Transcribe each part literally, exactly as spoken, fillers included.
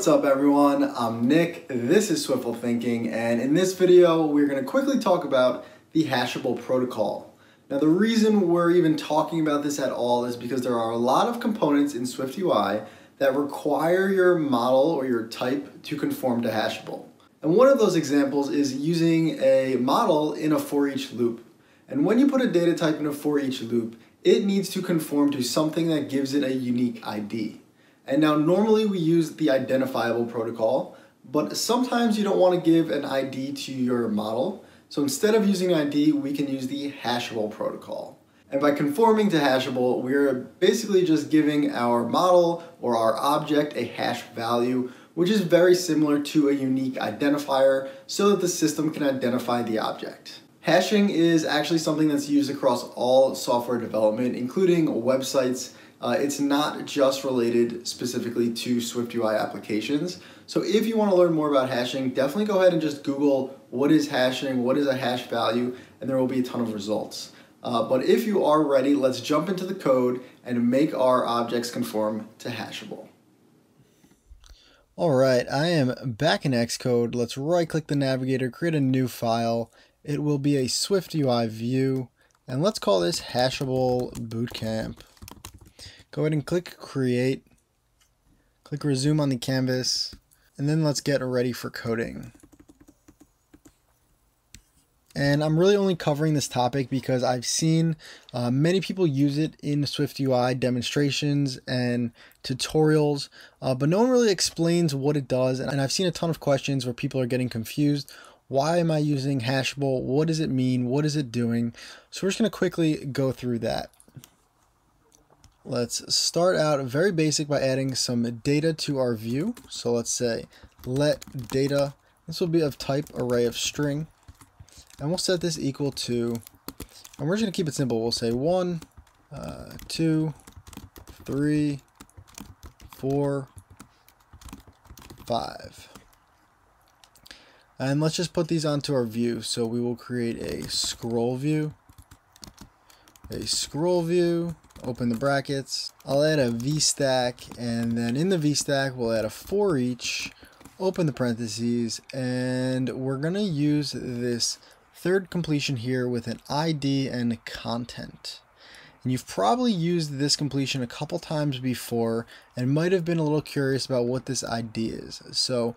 What's up everyone, I'm Nick, this is Swiftful Thinking, and in this video we're going to quickly talk about the Hashable protocol. Now the reason we're even talking about this at all is because there are a lot of components in SwiftUI that require your model or your type to conform to Hashable. And one of those examples is using a model in a ForEach loop. And when you put a data type in a ForEach loop, it needs to conform to something that gives it a unique I D. And now normally we use the Identifiable protocol, but sometimes you don't want to give an I D to your model. So instead of using I D, we can use the Hashable protocol. And by conforming to Hashable, we're basically just giving our model or our object a hash value, which is very similar to a unique identifier so that the system can identify the object. Hashing is actually something that's used across all software development, including websites. Uh, it's not just related specifically to SwiftUI applications. So if you want to learn more about hashing, definitely go ahead and just Google what is hashing, what is a hash value, and there will be a ton of results. Uh, but if you are ready, let's jump into the code and make our objects conform to Hashable. All right, I am back in Xcode. Let's right-click the navigator, create a new file. It will be a SwiftUI view, and let's call this Hashable Bootcamp. Go ahead and click create, click resume on the canvas, and then let's get ready for coding. And I'm really only covering this topic because I've seen uh, many people use it in SwiftUI demonstrations and tutorials, uh, but no one really explains what it does. And I've seen a ton of questions where people are getting confused. Why am I using Hashable? What does it mean? What is it doing? So we're just going to quickly go through that. Let's start out very basic by adding some data to our view. So let's say let data, this will be of type array of string, and we'll set this equal to, and we're just going to keep it simple. We'll say one, uh, two, three, four, five. And let's just put these onto our view. So we will create a scroll view, a scroll view, open the brackets. I'll add a VStack, and then in the VStack, we'll add a ForEach, open the parentheses, and we're going to use this third completion here with an I D and content. And you've probably used this completion a couple times before and might have been a little curious about what this I D is. So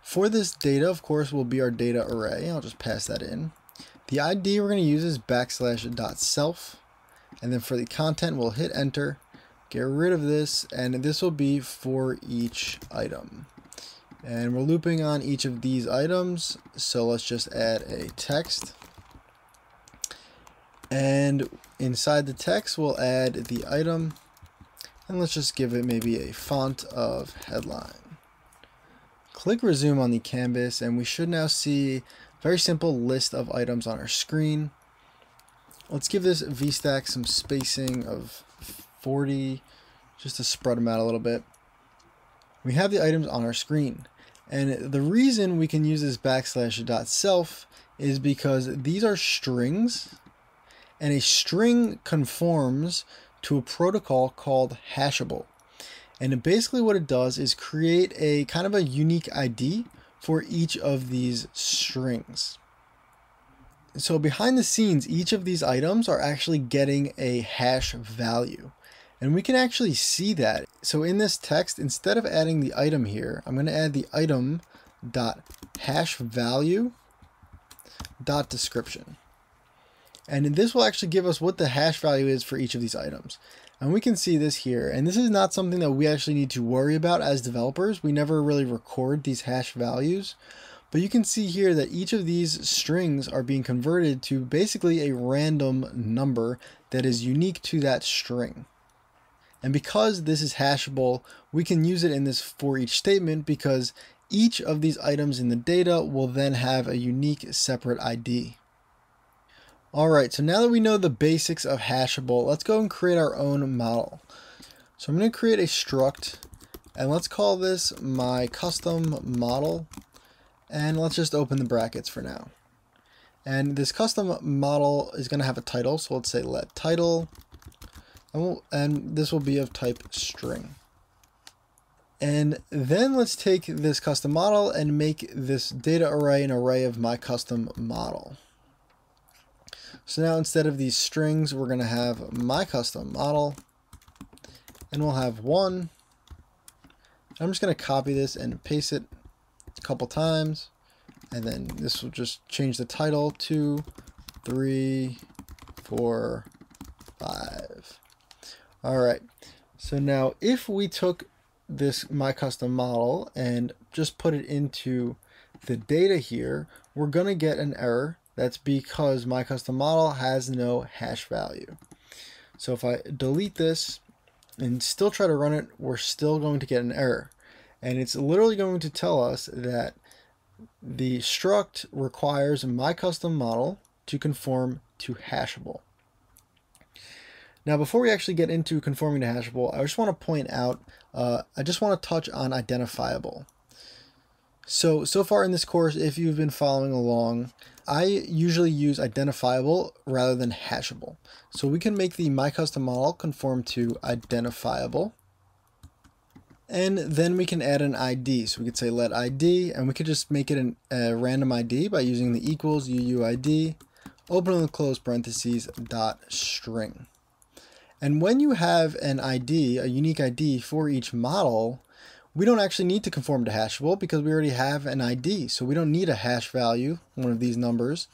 for this data, of course, will be our data array. I'll just pass that in. The I D we're going to use is backslash dot self. And then for the content, we'll hit enter, get rid of this, and this will be for each item. And we're looping on each of these items. So let's just add a text. And inside the text, we'll add the item. And let's just give it maybe a font of headline. Click resume on the canvas, and we should now see a very simple list of items on our screen. Let's give this VStack some spacing of forty, just to spread them out a little bit. We have the items on our screen. And the reason we can use this backslash dot self is because these are strings, and a string conforms to a protocol called Hashable. And basically what it does is create a kind of a unique I D for each of these strings. So behind the scenes, each of these items are actually getting a hash value. And we can actually see that. So in this text, instead of adding the item here, I'm going to add the item dot hash value dot description. And this will actually give us what the hash value is for each of these items. And we can see this here. And this is not something that we actually need to worry about as developers. We never really record these hash values. But you can see here that each of these strings are being converted to basically a random number that is unique to that string. And because this is hashable, we can use it in this for each statement because each of these items in the data will then have a unique separate I D. Alright, so now that we know the basics of Hashable, let's go and create our own model. So I'm going to create a struct, and let's call this MyCustomModel, and let's just open the brackets for now. And this custom model is going to have a title, so let's say let title, and, we'll, and this will be of type string. And then let's take this custom model and make this data array an array of my custom model. So now instead of these strings, we're going to have my custom model, and we'll have one. I'm just going to copy this and paste it a couple times, and then this will just change the title to three, four, five. All right. So now if we took this my custom model and just put it into the data here, we're going to get an error. That's because my custom model has no hash value. So if I delete this and still try to run it, we're still going to get an error. And it's literally going to tell us that the struct requires my custom model to conform to Hashable. Now, before we actually get into conforming to Hashable, I just want to point out, uh, I just want to touch on Identifiable. So, so far in this course, if you've been following along, I usually use Identifiable rather than Hashable. So we can make the My Custom Model conform to Identifiable. And then we can add an I D. So we could say let I D, and we could just make it an, a random I D by using the equals U U I D, open and close parentheses, dot string. And when you have an I D, a unique I D for each model, we don't actually need to conform to Hashable because we already have an I D. So we don't need a hash value, one of these numbers.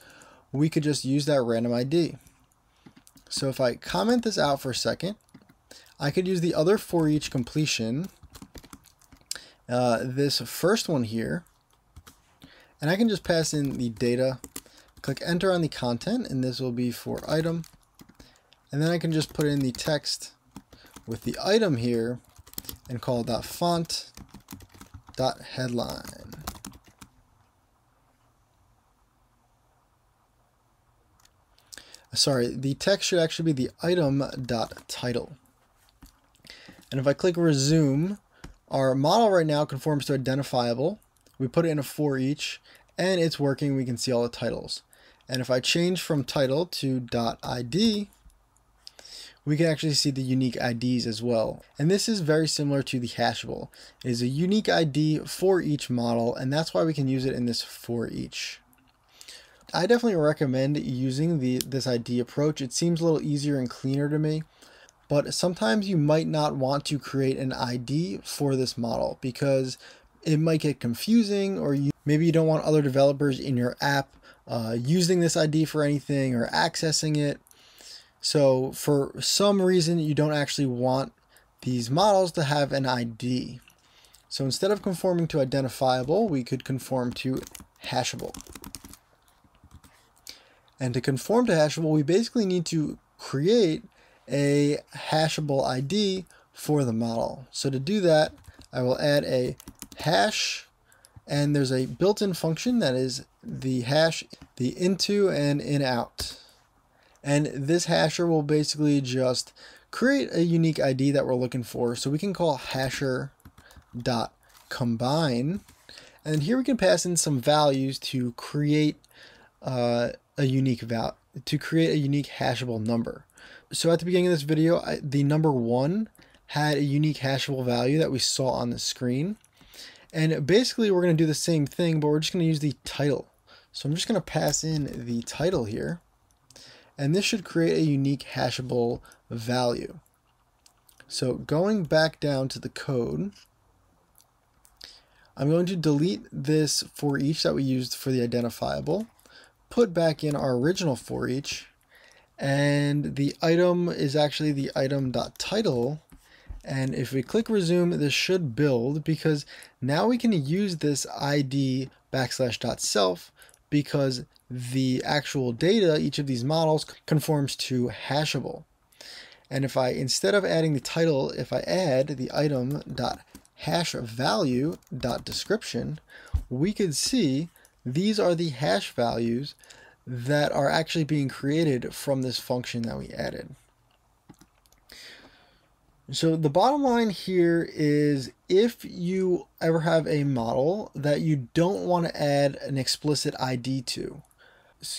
We could just use that random I D. So if I comment this out for a second, I could use the other for each completion, uh, this first one here, and I can just pass in the data, click enter on the content, and this will be for item. And then I can just put in the text with the item here and call dot font dot headline. Sorry, the text should actually be the item dot title. And if I click resume, our model right now conforms to Identifiable. We put it in a for each, and it's working. We can see all the titles. And if I change from title to dot I D, we can actually see the unique I Ds as well. And this is very similar to the Hashable. It is a unique I D for each model, and that's why we can use it in this for each. I definitely recommend using the this I D approach. It seems a little easier and cleaner to me, but sometimes you might not want to create an I D for this model because it might get confusing, or you, maybe you don't want other developers in your app uh, using this I D for anything or accessing it. So for some reason, you don't actually want these models to have an I D. So instead of conforming to Identifiable, we could conform to Hashable. And to conform to Hashable, we basically need to create a Hashable I D for the model. So to do that, I will add a hash, and there's a built-in function that is the hash, the into and in out. And this hasher will basically just create a unique I D that we're looking for. So we can call hasher.combine. And here we can pass in some values to create uh, a unique val to create a unique hashable number. So at the beginning of this video, I, the number one had a unique hashable value that we saw on the screen. And basically we're going to do the same thing, but we're just going to use the title. So I'm just going to pass in the title here. And this should create a unique hashable value. So going back down to the code, I'm going to delete this for each that we used for the Identifiable, put back in our original for each, and the item is actually the item.title. And if we click resume, this should build because now we can use this I D backslash dot self because the actual data, each of these models, conforms to Hashable. And if I, instead of adding the title, if I add the item.hashValue.description, we could see these are the hash values that are actually being created from this function that we added. So the bottom line here is if you ever have a model that you don't want to add an explicit I D to,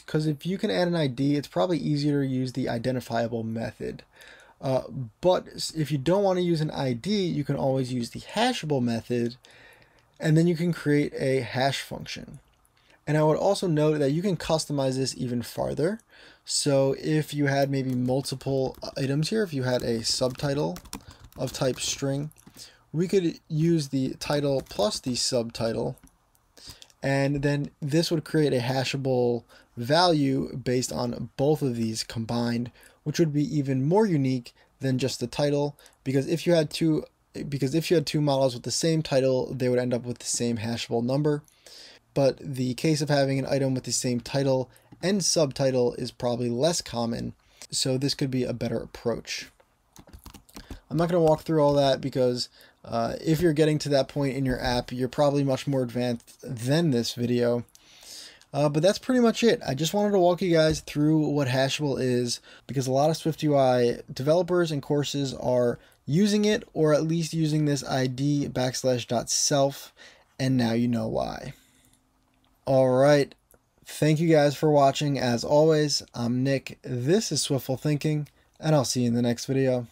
because if you can add an I D, it's probably easier to use the Identifiable method. Uh, but if you don't want to use an I D, you can always use the hashable method, and then you can create a hash function. And I would also note that you can customize this even farther. So if you had maybe multiple items here, if you had a subtitle of type string, we could use the title plus the subtitle, and then this would create a hashable value based on both of these combined, which would be even more unique than just the title, because if you had two because if you had two models with the same title, they would end up with the same hashable number. But the case of having an item with the same title and subtitle is probably less common, so this could be a better approach. I'm not going to walk through all that because uh, if you're getting to that point in your app, you're probably much more advanced than this video. Uh, but that's pretty much it. I just wanted to walk you guys through what Hashable is, because a lot of SwiftUI developers and courses are using it, or at least using this I D backslash dot self, and now you know why. All right. Thank you guys for watching. As always, I'm Nick. This is Swiftful Thinking, and I'll see you in the next video.